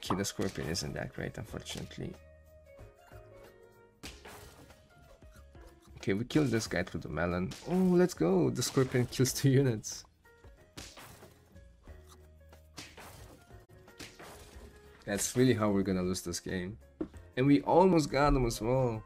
Killer Scorpion isn't that great, unfortunately. Okay, we killed this guy through the melon. Oh, let's go! The Scorpion kills 2 units. That's really how we're gonna lose this game. And we almost got him as well.